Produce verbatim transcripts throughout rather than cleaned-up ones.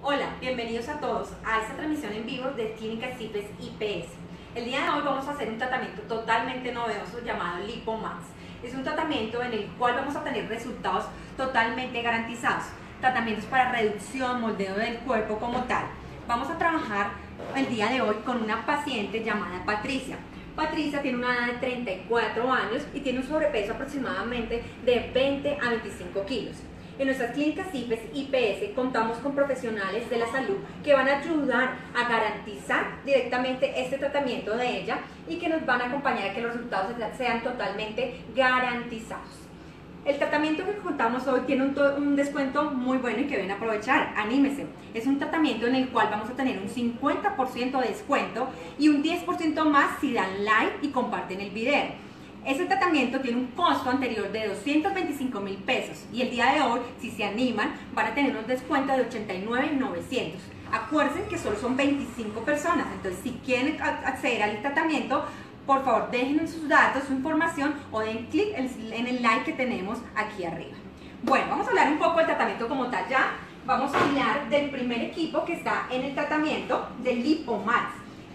Hola, bienvenidos a todos a esta transmisión en vivo de Clínica CIFES I P S. El día de hoy vamos a hacer un tratamiento totalmente novedoso llamado Lipomax. Es un tratamiento en el cual vamos a tener resultados totalmente garantizados, tratamientos para reducción, moldeo del cuerpo como tal. Vamos a trabajar el día de hoy con una paciente llamada Patricia. Patricia tiene una edad de treinta y cuatro años y tiene un sobrepeso aproximadamente de veinte a veinticinco kilos. En nuestras clínicas CIFES I P S contamos con profesionales de la salud que van a ayudar a garantizar directamente este tratamiento de ella y que nos van a acompañar a que los resultados sean totalmente garantizados. El tratamiento que contamos hoy tiene un, un descuento muy bueno y que ven a aprovechar, anímese. Es un tratamiento en el cual vamos a tener un cincuenta por ciento de descuento y un diez por ciento más si dan like y comparten el video. Ese tratamiento tiene un costo anterior de doscientos veinticinco mil pesos y el día de hoy, si se animan, van a tener un descuento de ochenta y nueve mil novecientos. Acuérdense que solo son veinticinco personas, entonces si quieren acceder al tratamiento, por favor dejen sus datos, su información o den clic en el like que tenemos aquí arriba. Bueno, vamos a hablar un poco del tratamiento como tal ya. Vamos a hablar del primer equipo que está en el tratamiento del Lipomax.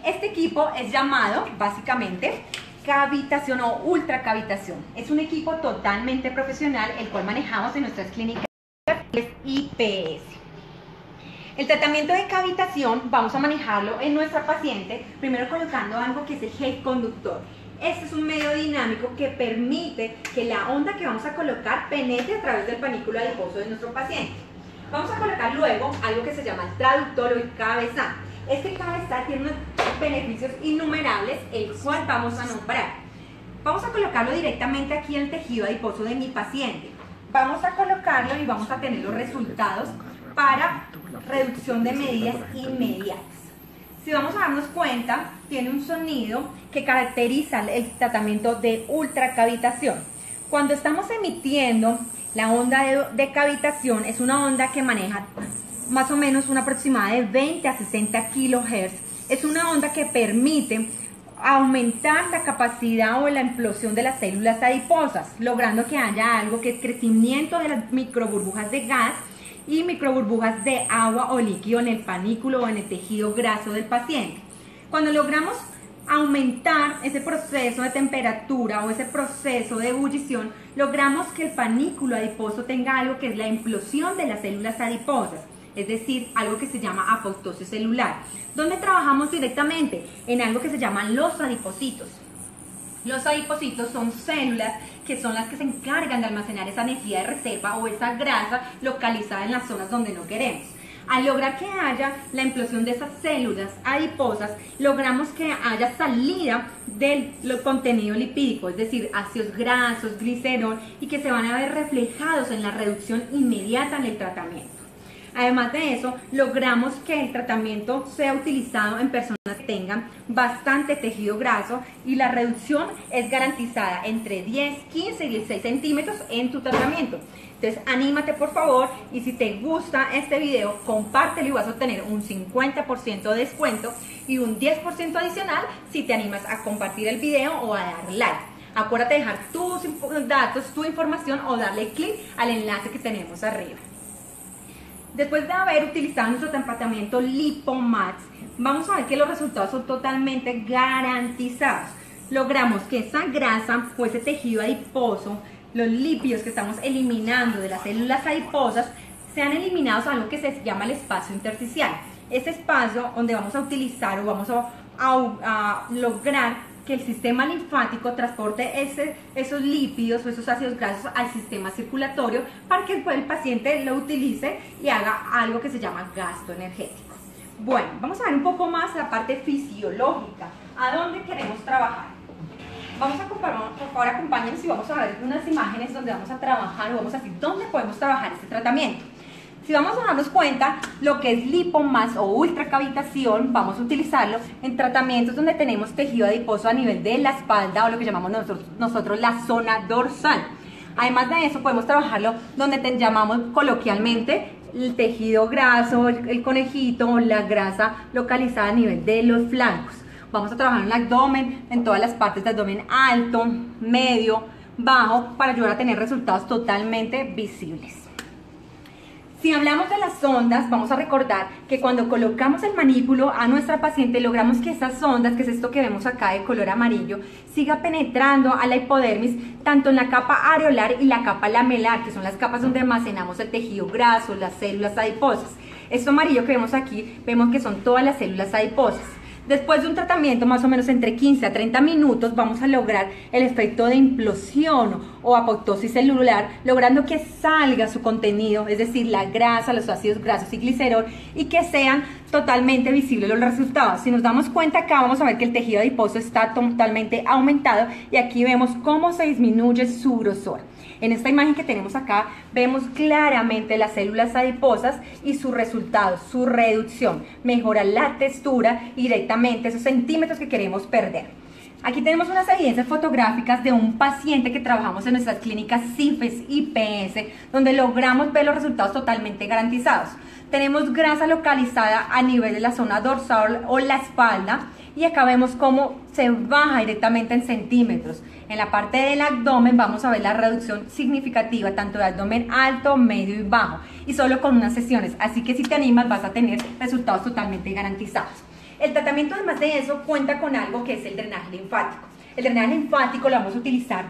Este equipo es llamado básicamente cavitación o ultracavitación. Es un equipo totalmente profesional el cual manejamos en nuestras clínicas I P S. El tratamiento de cavitación vamos a manejarlo en nuestra paciente primero colocando algo que es el G-conductor. Este es un medio dinámico que permite que la onda que vamos a colocar penetre a través del panículo adiposo de nuestro paciente. Vamos a colocar luego algo que se llama el traductor o el cabezal. Este cabezal tiene unos beneficios innumerables, el cual vamos a nombrar. Vamos a colocarlo directamente aquí en el tejido adiposo de mi paciente. Vamos a colocarlo y vamos a tener los resultados para reducción de medidas inmediatas. Si vamos a darnos cuenta, tiene un sonido que caracteriza el tratamiento de ultracavitación. Cuando estamos emitiendo la onda de, de cavitación, es una onda que maneja más o menos una aproximada de veinte a sesenta kilohertz. Es una onda que permite aumentar la capacidad o la implosión de las células adiposas, logrando que haya algo que es crecimiento de las microburbujas de gas y microburbujas de agua o líquido en el panículo o en el tejido graso del paciente. Cuando logramos aumentar ese proceso de temperatura o ese proceso de ebullición, logramos que el panículo adiposo tenga algo que es la implosión de las células adiposas, es decir, algo que se llama apoptosis celular, donde trabajamos directamente en algo que se llaman los adipocitos. Los adipocitos son células que son las que se encargan de almacenar esa energía de reserva o esa grasa localizada en las zonas donde no queremos. Al lograr que haya la implosión de esas células adiposas, logramos que haya salida del contenido lipídico, es decir, ácidos grasos, glicerol, y que se van a ver reflejados en la reducción inmediata en el tratamiento. Además de eso, logramos que el tratamiento sea utilizado en personas que tengan bastante tejido graso y la reducción es garantizada entre diez, quince y dieciséis centímetros en tu tratamiento. Entonces, anímate por favor y si te gusta este video, compártelo y vas a obtener un cincuenta por ciento de descuento y un diez por ciento adicional si te animas a compartir el video o a dar like. Acuérdate de dejar tus datos, tu información o darle clic al enlace que tenemos arriba. Después de haber utilizado nuestro tratamiento Lipomax, vamos a ver que los resultados son totalmente garantizados. Logramos que esa grasa o ese tejido adiposo, los lípidos que estamos eliminando de las células adiposas, sean eliminados a algo que se llama el espacio intersticial. Ese espacio donde vamos a utilizar o vamos a, a, a lograr que el sistema linfático transporte ese, esos lípidos o esos ácidos grasos al sistema circulatorio para que después el paciente lo utilice y haga algo que se llama gasto energético. Bueno, vamos a ver un poco más la parte fisiológica, a dónde queremos trabajar. Vamos a comparar, por favor acompáñenos y vamos a ver unas imágenes donde vamos a trabajar o vamos a decir dónde podemos trabajar este tratamiento. Si vamos a darnos cuenta, lo que es Lipomax o ultracavitación, vamos a utilizarlo en tratamientos donde tenemos tejido adiposo a nivel de la espalda o lo que llamamos nosotros, nosotros la zona dorsal. Además de eso, podemos trabajarlo donde te llamamos coloquialmente el tejido graso, el conejito, la grasa localizada a nivel de los flancos. Vamos a trabajar en el abdomen, en todas las partes del abdomen alto, medio, bajo, para ayudar a tener resultados totalmente visibles. Si hablamos de las ondas, vamos a recordar que cuando colocamos el manípulo a nuestra paciente logramos que esas ondas, que es esto que vemos acá de color amarillo, siga penetrando a la hipodermis, tanto en la capa areolar y la capa lamelar, que son las capas donde almacenamos el tejido graso, las células adiposas. Esto amarillo que vemos aquí, vemos que son todas las células adiposas. Después de un tratamiento más o menos entre quince a treinta minutos vamos a lograr el efecto de implosión o apoptosis celular, logrando que salga su contenido, es decir, la grasa, los ácidos grasos y glicerol, y que sean totalmente visibles los resultados. Si nos damos cuenta acá vamos a ver que el tejido adiposo está totalmente aumentado y aquí vemos cómo se disminuye su grosor. En esta imagen que tenemos acá vemos claramente las células adiposas y sus resultados, su reducción, mejora la textura y directamente esos centímetros que queremos perder. Aquí tenemos unas evidencias fotográficas de un paciente que trabajamos en nuestras clínicas CIFES I P S, donde logramos ver los resultados totalmente garantizados. Tenemos grasa localizada a nivel de la zona dorsal o la espalda, y acá vemos cómo se baja directamente en centímetros. En la parte del abdomen vamos a ver la reducción significativa, tanto de abdomen alto, medio y bajo, y solo con unas sesiones. Así que si te animas vas a tener resultados totalmente garantizados. El tratamiento, además de eso, cuenta con algo que es el drenaje linfático. El drenaje linfático lo vamos a utilizar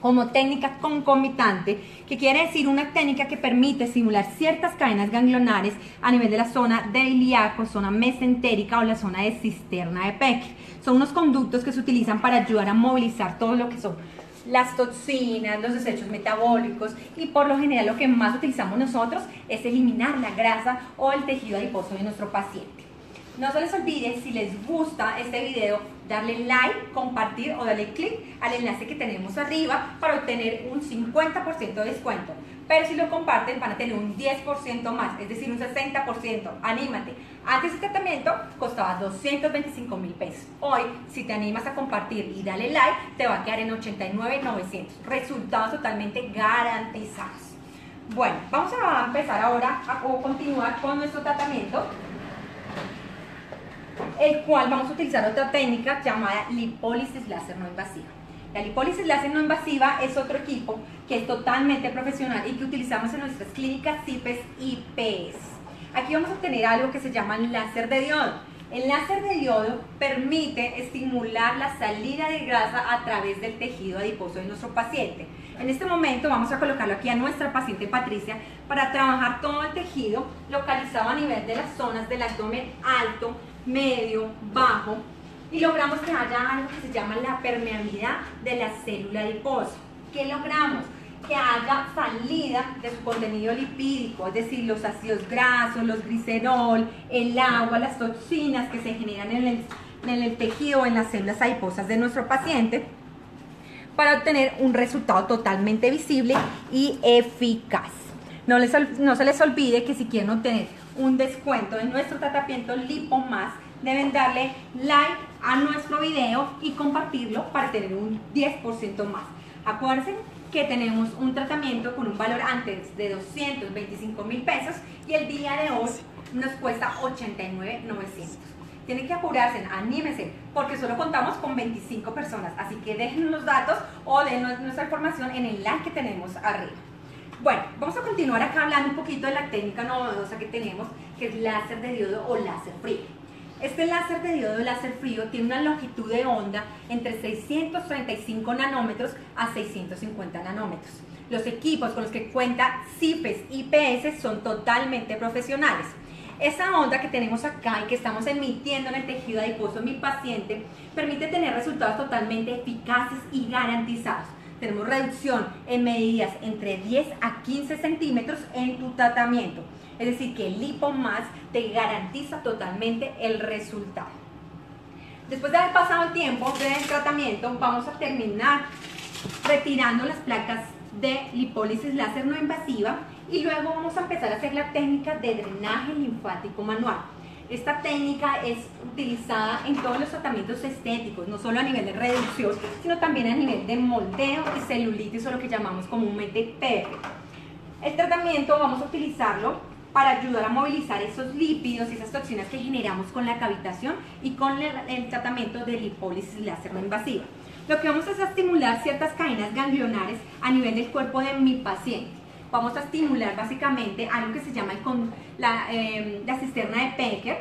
como técnica concomitante, que quiere decir una técnica que permite simular ciertas cadenas ganglionares a nivel de la zona del ilíaco, zona mesentérica o la zona de cisterna de Peyer. Son unos conductos que se utilizan para ayudar a movilizar todo lo que son las toxinas, los desechos metabólicos, y por lo general lo que más utilizamos nosotros es eliminar la grasa o el tejido adiposo de nuestro paciente. No se les olvide, si les gusta este video, darle like, compartir o darle click al enlace que tenemos arriba para obtener un cincuenta por ciento de descuento. Pero si lo comparten van a tener un diez por ciento más, es decir, un sesenta por ciento. Anímate. Antes este tratamiento costaba doscientos veinticinco mil pesos. Hoy, si te animas a compartir y darle like, te va a quedar en ochenta y nueve mil novecientos. Resultados totalmente garantizados. Bueno, vamos a empezar ahora a, o continuar con nuestro tratamiento, el cual vamos a utilizar otra técnica llamada lipólisis láser no invasiva. La lipólisis láser no invasiva es otro equipo que es totalmente profesional y que utilizamos en nuestras clínicas CIFES I P S. Aquí vamos a obtener algo que se llama láser de diodo. El láser de diodo permite estimular la salida de grasa a través del tejido adiposo de nuestro paciente. En este momento vamos a colocarlo aquí a nuestra paciente Patricia para trabajar todo el tejido localizado a nivel de las zonas del abdomen alto, medio, bajo, y logramos que haya algo que se llama la permeabilidad de la célula adiposa. ¿Qué logramos? Que haya salida de su contenido lipídico, es decir, los ácidos grasos, los glicerol, el agua, las toxinas que se generan en el, en el tejido, en las células adiposas de nuestro paciente, para obtener un resultado totalmente visible y eficaz. No, les, no se les olvide que si quieren obtener un descuento en nuestro tratamiento Lipomax, deben darle like a nuestro video y compartirlo para tener un diez por ciento más. Acuérdense que tenemos un tratamiento con un valor antes de doscientos veinticinco mil pesos y el día de hoy nos cuesta ochenta y nueve mil novecientos. Tienen que apurarse, anímense, porque solo contamos con veinticinco personas, así que déjenos los datos o denos nuestra información en el like que tenemos arriba. Bueno, vamos a continuar acá hablando un poquito de la técnica novedosa que tenemos, que es láser de diodo o láser frío. Este láser de diodo o láser frío tiene una longitud de onda entre seiscientos treinta y cinco nanómetros a seiscientos cincuenta nanómetros. Los equipos con los que cuenta CIFES I P S son totalmente profesionales. Esa onda que tenemos acá y que estamos emitiendo en el tejido adiposo de mi paciente permite tener resultados totalmente eficaces y garantizados. Tenemos reducción en medidas entre diez a quince centímetros en tu tratamiento. Es decir, que el Lipomax te garantiza totalmente el resultado. Después de haber pasado el tiempo del tratamiento, vamos a terminar retirando las placas de lipólisis láser no invasiva y luego vamos a empezar a hacer la técnica de drenaje linfático manual. Esta técnica es utilizada en todos los tratamientos estéticos, no solo a nivel de reducción, sino también a nivel de moldeo y celulitis, o lo que llamamos comúnmente P R. El tratamiento vamos a utilizarlo para ayudar a movilizar esos lípidos y esas toxinas que generamos con la cavitación y con el, el tratamiento de lipólisis láser no invasiva. Lo que vamos a hacer es estimular ciertas cadenas ganglionares a nivel del cuerpo de mi paciente. vamos a estimular básicamente algo que se llama el con, la, eh, la cisterna de Peyer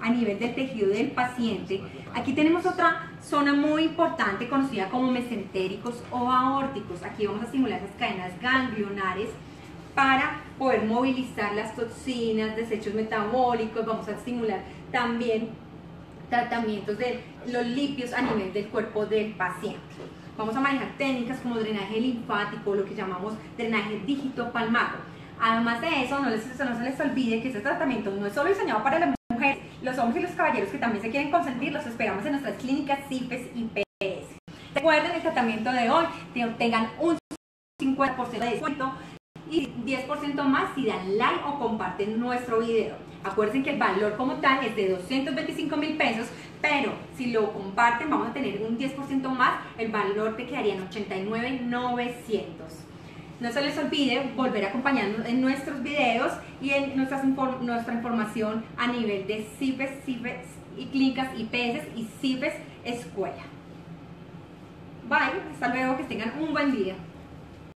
a nivel del tejido del paciente. Aquí tenemos otra zona muy importante conocida como mesentéricos o aórticos. Aquí vamos a estimular las cadenas ganglionares para poder movilizar las toxinas, desechos metabólicos. Vamos a estimular también tratamientos de los lípidos a nivel del cuerpo del paciente. Vamos a manejar técnicas como drenaje linfático, lo que llamamos drenaje dígito-palmato. Además de eso, no, les, no se les olvide que este tratamiento no es solo diseñado para las mujeres, los hombres y los caballeros que también se quieren consentir, los esperamos en nuestras clínicas CIFES I P S. Recuerden el tratamiento de hoy, que obtengan un cincuenta por ciento de descuento y diez por ciento más si dan like o comparten nuestro video. Acuérdense que el valor como tal es de doscientos veinticinco mil pesos, pero si lo comparten vamos a tener un diez por ciento más, el valor te quedaría en ochenta y nueve mil novecientos. No se les olvide volver a acompañarnos en nuestros videos y en nuestras inform nuestra información a nivel de CIFES, CIFES y Clínicas I P S y CIFES Escuela. Bye, hasta luego, que tengan un buen día.